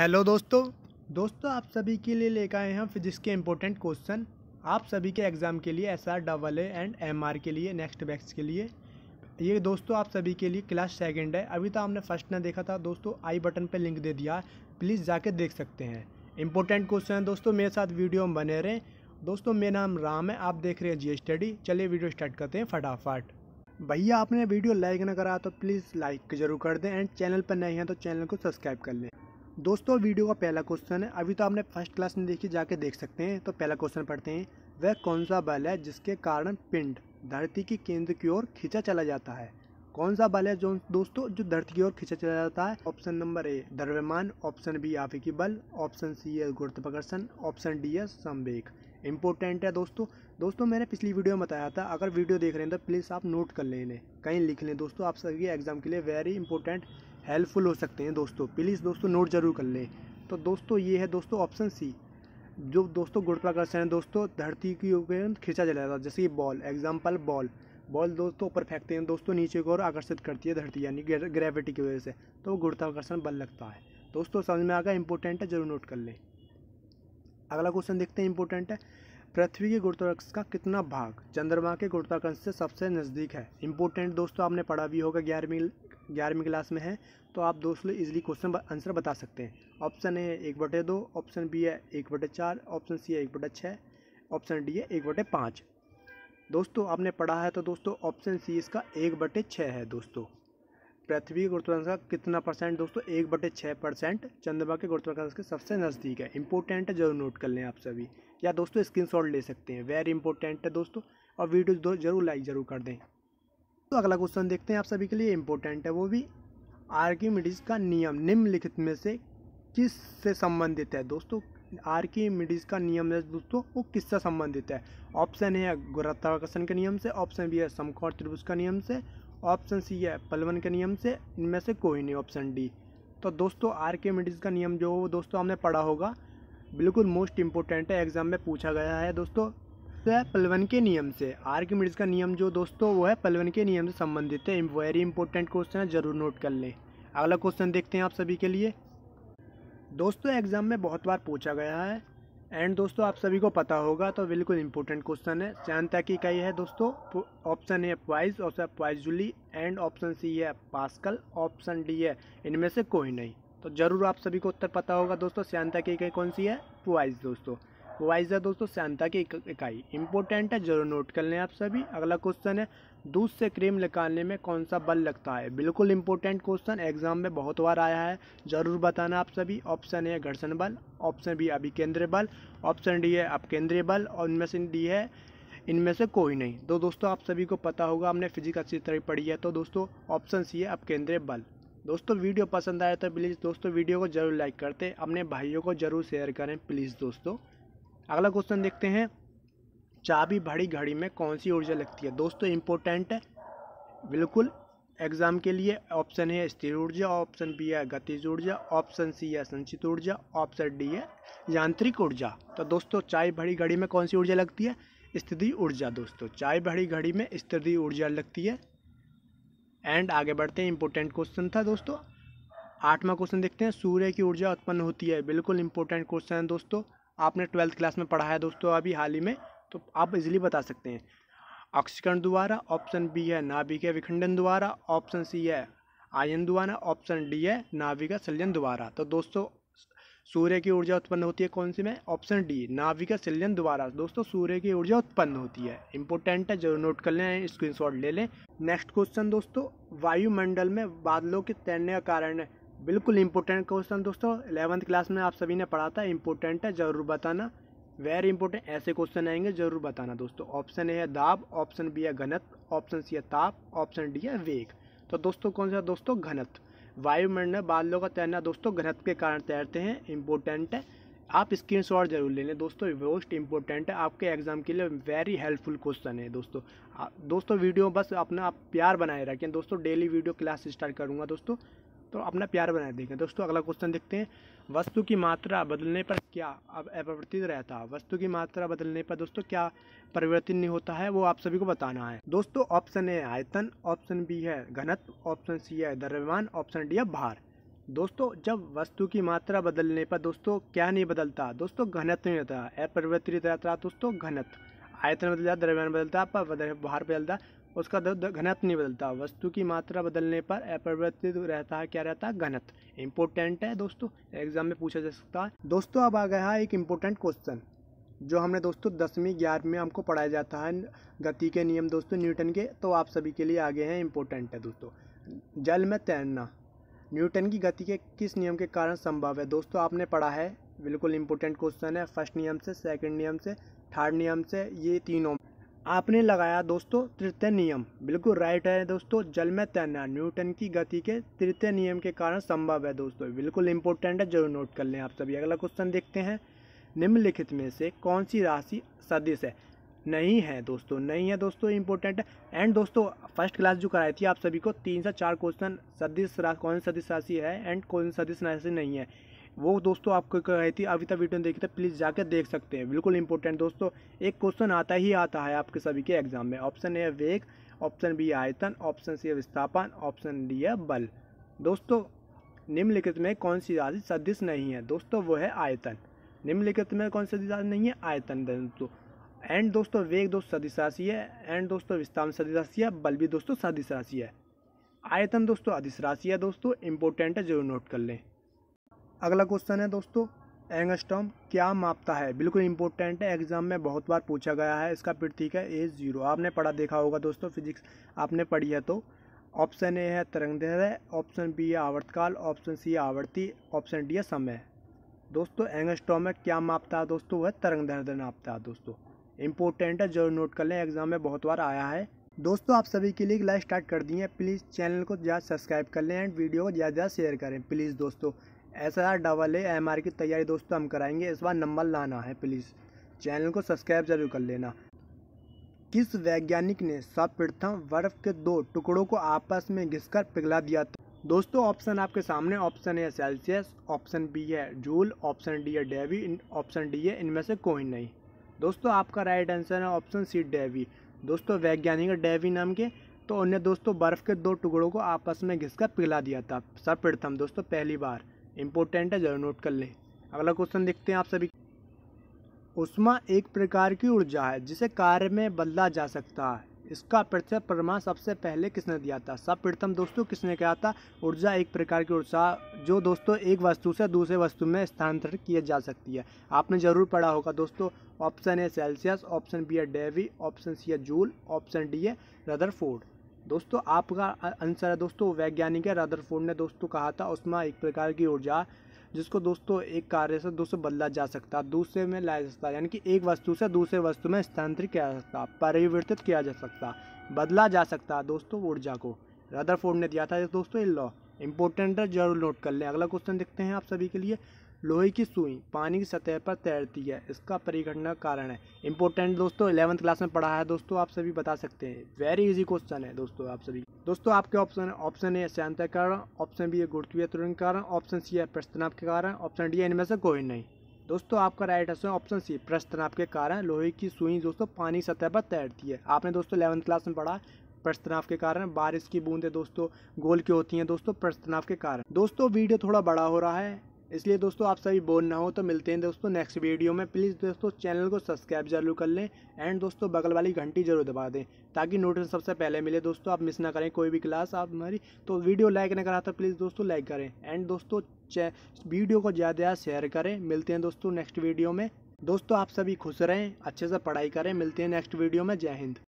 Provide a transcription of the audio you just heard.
Hello दोस्तों आप सभी के लिए लेकर आए हैं फिजिक्स के इम्पोर्टेंट क्वेश्चन आप सभी के एग्ज़ाम के लिए SR, AA एंड MR के लिए नेक्स्ट बैच के लिए। ये दोस्तों आप सभी के लिए क्लास सेकंड है। अभी तो हमने फर्स्ट ने देखा था दोस्तों, आई बटन पे लिंक दे दिया, प्लीज़ जाके देख सकते हैं। इंपॉर्टेंट क्वेश्चन है दोस्तों, मेरे साथ वीडियो में बने रहें। दोस्तों मेरा नाम राम है, आप देख रहे हैं जी स्टडी। चलिए वीडियो स्टार्ट करते हैं फटाफट। भैया आपने वीडियो लाइक ना करा तो प्लीज़ लाइक जरूर कर दें एंड चैनल पर नए हैं तो चैनल को सब्सक्राइब कर लें। दोस्तों वीडियो का पहला क्वेश्चन है, अभी तो आपने फर्स्ट क्लास में देखी, जाके देख सकते हैं। तो पहला क्वेश्चन पढ़ते हैं, वह कौन सा बल है जिसके कारण पिंड धरती के केंद्र की ओर खींचा चला जाता है? कौन सा बल है जो दोस्तों जो धरती की ओर खींचा चला जाता है? ऑप्शन नंबर ए द्रव्यमान, ऑप्शन बी आवेगी बल, ऑप्शन सी है गुरुत्वाकर्षण, ऑप्शन डी है संवेग। इंपॉर्टेंट है दोस्तों मैंने पिछली वीडियो में बताया था, अगर वीडियो देख रहे हैं तो प्लीज़ आप नोट कर लें, कहीं लिख लें दोस्तों, आप सभी एग्जाम के लिए वेरी इंपॉर्टेंट हेल्पफुल हो सकते हैं दोस्तों। प्लीज़ दोस्तों नोट जरूर कर लें। तो दोस्तों ये है दोस्तों ऑप्शन सी, जो दोस्तों गुरुत्वाकर्षण है दोस्तों धरती की ओर खींचा चला जाता है, जैसे कि बॉल, एग्जाम्पल बॉल दोस्तों ऊपर फेंकते हैं दोस्तों, नीचे की ओर आकर्षित करती है धरती, यानी ग्रेविटी की वजह से, तो गुरुत्वाकर्षण बल लगता है दोस्तों। समझ में आ गया, इंपॉर्टेंट है, जरूर नोट कर लें। अगला क्वेश्चन देखते हैं, इंपॉर्टेंट है, पृथ्वी के गुरुत्वाकर्षण का कितना भाग चंद्रमा के गुरुत्वाकर्षण से सबसे नज़दीक है? इंपॉर्टेंट दोस्तों, आपने पढ़ा भी होगा, ग्यारहवीं क्लास में है, तो आप दोस्तों इजीली क्वेश्चन आंसर बता सकते हैं। ऑप्शन ए 1/2, ऑप्शन बी है 1/4, ऑप्शन सी है 1/6, ऑप्शन डी है 1/5। दोस्तों आपने पढ़ा है तो दोस्तों ऑप्शन सी इसका 1/6 है दोस्तों। पृथ्वी के गुरुत्वाकर्षण का कितना परसेंट दोस्तों? 1/6% चंद्रमा के गुरुत्वाकर्षण के सबसे नज़दीक है। इंपॉर्टेंट है, जरूर नोट कर लें आप सभी, या दोस्तों स्क्रीनशॉट ले सकते हैं, वेरी इंपॉर्टेंट है दोस्तों, और वीडियो जरूर लाइक जरूर कर दें। तो अगला क्वेश्चन देखते हैं आप सभी के लिए, इंपॉर्टेंट है वो भी, आर्किमिडीज़ का नियम निम्नलिखित में से किस से संबंधित है? दोस्तों आर्किमिडीज़ का नियम दोस्तों वो किससे संबंधित है? ऑप्शन ए है गुरुत्वाकर्षण के नियम से, ऑप्शन बी है समकोण त्रिभुज का नियम से, ऑप्शन सी है पलवन के नियम से, इनमें से कोई नहीं, ऑप्शन डी। तो दोस्तों आर्किमिडीज़ का नियम जो दोस्तों हमने पढ़ा होगा, बिल्कुल मोस्ट इंपॉर्टेंट है, एग्जाम में पूछा गया है दोस्तों, है पलवन के नियम से। आर्किमिडीज़ का नियम जो दोस्तों वो है पलवन के नियम से संबंधित है। वेरी इंपॉर्टेंट क्वेश्चन है, जरूर नोट कर लें। अगला क्वेश्चन देखते हैं आप सभी के लिए, दोस्तों एग्जाम में बहुत बार पूछा गया है एंड दोस्तों आप सभी को पता होगा, तो बिल्कुल इंपॉर्टेंट क्वेश्चन है। जनता की इकाई है दोस्तों, option A poise, option poise and option C है पास्कल, ऑप्शन डी है इनमें से कोई नहीं। तो जरूर आप सभी को उत्तर पता होगा दोस्तों, जनता की इकाई कौन सी है? पॉइस दोस्तों, वाइज है दोस्तों सांता की इकाई। इंपॉर्टेंट है, जरूर नोट कर लें आप सभी। अगला क्वेश्चन है, दूध से क्रीम निकालने में कौन सा बल लगता है? बिल्कुल इंपॉर्टेंट क्वेश्चन, एग्जाम में बहुत बार आया है, जरूर बताना आप सभी। ऑप्शन ए घर्षण बल, ऑप्शन बी अभिकेंद्रीय बल, ऑप्शन डी है अपकेंद्रीय बल, और इनमें से डी है इनमें से कोई नहीं। तो दोस्तों आप सभी को पता होगा, हमने फिजिक्स अच्छी तरह पढ़ी है, तो दोस्तों ऑप्शन सी है अपकेंद्रीय बल। दोस्तों वीडियो पसंद आया तो प्लीज़ दोस्तों वीडियो को जरूर लाइक करते, अपने भाइयों को जरूर शेयर करें प्लीज़ दोस्तों। अगला क्वेश्चन देखते हैं, चाबी भरी घड़ी में कौन सी ऊर्जा लगती है? दोस्तों इंपॉर्टेंट है बिल्कुल एग्जाम के लिए, ऑप्शन है स्थिर ऊर्जा, ऑप्शन बी है गतिज ऊर्जा, ऑप्शन सी है संचित ऊर्जा, ऑप्शन डी है यांत्रिक ऊर्जा। तो दोस्तों चाबी भरी घड़ी में कौन सी ऊर्जा लगती है? स्थिर ऊर्जा दोस्तों, चाबी भरी घड़ी में स्थिर ऊर्जा लगती है। एंड आगे बढ़ते हैं, इंपॉर्टेंट क्वेश्चन था दोस्तों। आठवां क्वेश्चन देखते हैं, सूर्य की ऊर्जा उत्पन्न होती है? बिल्कुल इंपॉर्टेंट क्वेश्चन है दोस्तों, आपने 12th क्लास में पढ़ा है दोस्तों अभी हाल ही में, तो आप इजीली बता सकते हैं। ऑक्सीकरण द्वारा, ऑप्शन बी है नाभिक विखंडन द्वारा, ऑप्शन सी है आयन द्वारा, ऑप्शन डी है नाभिक संलयन द्वारा। तो दोस्तों सूर्य की ऊर्जा उत्पन्न होती है कौन सी में? ऑप्शन डी नाभिक संलयन द्वारा दोस्तों सूर्य की ऊर्जा उत्पन्न होती है। इंपॉर्टेंट है, जरूर नोट कर लें, स्क्रीनशॉट ले लें। नेक्स्ट क्वेश्चन दोस्तों, वायुमंडल में बादलों के तैरने का कारण है? बिल्कुल इंपॉर्टेंट क्वेश्चन दोस्तों, 11th क्लास में आप सभी ने पढ़ा था। इंपॉर्टेंट है, जरूर बताना, वेरी इंपॉर्टेंट, ऐसे क्वेश्चन आएंगे जरूर बताना दोस्तों। ऑप्शन ए है दाब, ऑप्शन बी है घनत्व, ऑप्शन सी है ताप, ऑप्शन डी है वेग। तो दोस्तों कौन सा? दोस्तों घनत्व। वायुमंडल में बादलों का तैरना दोस्तों घनत्व के कारण तैरते हैं। इंपॉर्टेंट है, आप स्क्रीनशॉट जरूर ले लें दोस्तों, मोस्ट इंपॉर्टेंट है, आपके एग्जाम के लिए वेरी हेल्पफुल क्वेश्चन है दोस्तों। दोस्तों वीडियो बस अपना आप प्यार बनाए रखें दोस्तों, डेली वीडियो क्लास स्टार्ट करूँगा दोस्तों, तो अपना प्यार बनाए देखें दोस्तों। अगला क्वेश्चन देखते हैं, वस्तु की मात्रा बदलने पर क्या अपरिवर्तित रहता है? वस्तु की मात्रा बदलने पर दोस्तों क्या परिवर्तित नहीं होता है, वो आप सभी को बताना है दोस्तों। ऑप्शन ए आयतन, ऑप्शन बी है घनत्व, ऑप्शन सी है द्रव्यमान, ऑप्शन डी है भार। दोस्तों जब वस्तु की मात्रा बदलने पर दोस्तों क्या नहीं बदलता, दोस्तों घनत्व नहीं होता, अपरिवर्तित रहता दोस्तों घनत्व। आयतन बदलता, द्रव्यमान बदलता, पर भार बदलता, उसका घनत्व नहीं बदलता। वस्तु की मात्रा बदलने पर अपरिवर्तित रहता है, क्या रहता है, घनत्व। इंपॉर्टेंट है दोस्तों, एग्जाम में पूछा जा सकता है। दोस्तों अब आ गया एक इम्पोर्टेंट क्वेश्चन जो हमने दोस्तों 10वीं 11वीं में हमको पढ़ाया जाता है, गति के नियम दोस्तों न्यूटन के, तो आप सभी के लिए आगे हैं, इम्पोर्टेंट है दोस्तों। जल में तैरना न्यूटन की गति के किस नियम के कारण संभव है, दोस्तों आपने पढ़ा है, बिल्कुल इंपॉर्टेंट क्वेश्चन है। फर्स्ट नियम से, सेकंड नियम से, थर्ड नियम से, ये तीनों आपने लगाया दोस्तों तृतीय नियम, बिल्कुल राइट है दोस्तों। जल में तैरना न्यूटन की गति के तृतीय नियम के कारण संभव है दोस्तों, बिल्कुल इंपॉर्टेंट है, जरूर नोट कर लें आप सभी। अगला क्वेश्चन देखते हैं, निम्नलिखित में से कौन सी राशि सदिश है, नहीं है दोस्तों, नहीं है दोस्तों, इंपॉर्टेंट है। एंड दोस्तों फर्स्ट क्लास जो कराई थी आप सभी को, 3 से 4 क्वेश्चन सदिश कौन सी सदिश राशि है एंड कौन सी सदिश राशि नहीं है, वो दोस्तों आपको कराई थी। अभी तक वीडियो नहीं देखी तो प्लीज़ जाकर देख सकते हैं, बिल्कुल इंपॉर्टेंट दोस्तों। एक क्वेश्चन आता ही आता है आपके सभी के एग्जाम में। ऑप्शन ए वेग, ऑप्शन बी आयतन, ऑप्शन सी है विस्थापन, ऑप्शन डी है बल। दोस्तों निम्नलिखित में कौन सी राशि सदिश नहीं है, दोस्तों वो है आयतन। निम्नलिखित में कौन सी सदिश राशि नहीं है, आयतन दोस्तों। एंड दोस्तों वेग दोस्तों सदिश राशि है, एंड दोस्तों विस्थापन सदिश राशि है, बल भी दोस्तों सदिश राशि है, आयतन दोस्तों अदिश राशि है दोस्तों, इंपॉर्टेंट है, जरूर नोट कर लें। अगला क्वेश्चन है दोस्तों, एंगस्ट्रॉम क्या मापता है, बिल्कुल इंपॉर्टेंट है, एग्जाम में बहुत बार पूछा गया है। इसका प्रतीक है A0, आपने पढ़ा देखा होगा दोस्तों, फिजिक्स आपने पढ़ी है। तो ऑप्शन ए है तरंगदैर्घ्य, ऑप्शन बी है आवर्तकाल, ऑप्शन सी है आवृत्ति, ऑप्शन डी है समय। दोस्तों एंगस्ट्रॉम में क्या मापता है दोस्तों, वह तरंगदैर्घ्य नापता है दोस्तों, इंपॉर्टेंट है, जरूर नोट कर लें, एग्जाम में बहुत बार आया है। दोस्तों आप सभी के लिए लाइव स्टार्ट कर दी है, प्लीज़ चैनल को ज़्यादा सब्सक्राइब कर लें एंड वीडियो को ज़्यादा शेयर करें प्लीज़ दोस्तों। SR DA MR की तैयारी दोस्तों हम कराएंगे, इस बार नंबर लाना है, प्लीज़ चैनल को सब्सक्राइब जरूर कर लेना। किस वैज्ञानिक ने सर्वप्रथम बर्फ के 2 टुकड़ों को आपस में घिसकर पिघला दिया था, दोस्तों ऑप्शन आपके सामने, option A Celsius, option B है जूल, ऑप्शन डी है डेवी, ऑप्शन डी है इनमें से कोई नहीं। दोस्तों आपका राइट आंसर है ऑप्शन सी डेवी। दोस्तों वैज्ञानिक डेवी नाम के, तो उन्हें दोस्तों बर्फ़ के 2 टुकड़ों को आपस में घिसकर पिघला दिया था सर्वप्रथम दोस्तों, पहली बार, इंपॉर्टेंट है, जरूर नोट कर लें। अगला क्वेश्चन देखते हैं आप सभी, ऊष्मा एक प्रकार की ऊर्जा है जिसे कार्य में बदला जा सकता है, इसका प्रत्यक्ष प्रमाण सबसे पहले किसने दिया था, सर्वप्रथम दोस्तों किसने कहा था, ऊर्जा एक प्रकार की ऊर्जा जो दोस्तों एक वस्तु से दूसरे वस्तु में स्थानांतरित किया जा सकती है, आपने जरूर पढ़ा होगा दोस्तों। Option A Celsius, option B है डेवी, ऑप्शन सी है जूल, ऑप्शन डी है रदरफोर्ड। दोस्तों आपका आंसर है दोस्तों, वैज्ञानिक है रदरफोर्ड ने दोस्तों कहा था उसमें एक प्रकार की ऊर्जा जिसको दोस्तों एक कार्य से दूसरे बदला जा सकता, दूसरे में लाया जा सकता, यानी कि एक वस्तु से दूसरे वस्तु में स्थानांतरित किया जा सकता, परिवर्तित किया जा सकता, बदला जा सकता दोस्तों ऊर्जा को, रदरफोर्ड ने दिया था दोस्तों ये लॉ, इंपॉर्टेंट है, जरूर नोट कर लें। अगला क्वेश्चन देखते हैं आप सभी के लिए, लोहे की सुई पानी की सतह पर तैरती है, इसका परिघटना कारण है, इंपॉर्टेंट दोस्तों 11वीं क्लास में पढ़ा है दोस्तों, आप सभी बता सकते हैं, वेरी इजी क्वेश्चन है दोस्तों आप सभी। दोस्तों आपके ऑप्शन है, ऑप्शन ए सांतरीकरण, ऑप्शन बी है गुरुत्वीय त्वरण कारण, ऑप्शन सी है प्रस्तनाभ के कारण, ऑप्शन डी है इनमें से कोई नहीं। दोस्तों आपका राइट आंसर ऑप्शन सी प्रस्तनाभ के कारण लोहे की सुई दोस्तों पानी की सतह पर तैरती है, आपने दोस्तों 11वीं क्लास में पढ़ा, प्रस्तनाभ के कारण। बारिश की बूंदें दोस्तों गोल की होती हैं दोस्तों, प्रस्तनाभ के कारण। दोस्तों वीडियो थोड़ा बड़ा हो रहा है इसलिए दोस्तों आप सभी बोर ना हो, तो मिलते हैं दोस्तों नेक्स्ट वीडियो में। प्लीज़ दोस्तों चैनल को सब्सक्राइब जरूर कर लें एंड दोस्तों बगल वाली घंटी जरूर दबा दें ताकि नोटिफिकेशन सबसे पहले मिले दोस्तों, आप मिस ना करें कोई भी क्लास आप हमारी। तो वीडियो लाइक ना करा तो प्लीज़ दोस्तों लाइक करें एंड दोस्तों वीडियो को ज़्यादा शेयर करें। मिलते हैं दोस्तों नेक्स्ट वीडियो में। दोस्तों आप सभी खुश रहें, अच्छे से पढ़ाई करें, मिलते हैं नेक्स्ट वीडियो में। जय हिंद।